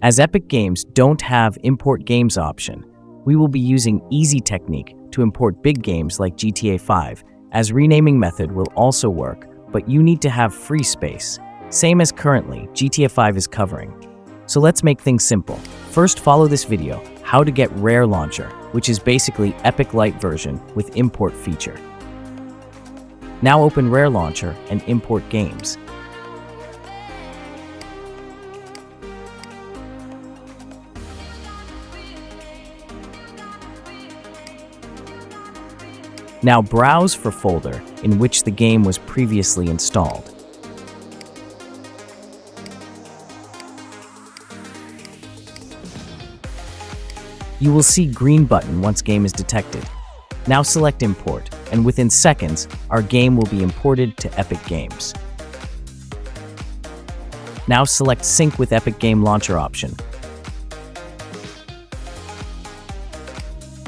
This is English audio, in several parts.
As Epic Games don't have import games option, we will be using easy technique to import big games like GTA 5, as renaming method will also work, but you need to have free space, same as currently GTA 5 is covering. So let's make things simple. First, follow this video, how to get Rare Launcher, which is basically Epic Lite version with import feature. Now open Rare Launcher and import games. Now browse for folder in which the game was previously installed. You will see green button once game is detected. Now select import, and within seconds, our game will be imported to Epic Games. Now select sync with Epic Game Launcher option.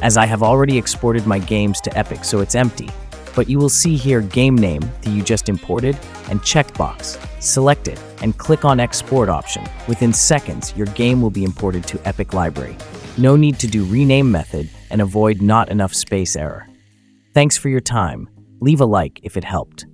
As I have already exported my games to Epic, so it's empty, but you will see here game name that you just imported and checkbox. Select it and click on export option. Within seconds, your game will be imported to Epic Library. No need to do rename method and avoid not enough space error. Thanks for your time. Leave a like if it helped.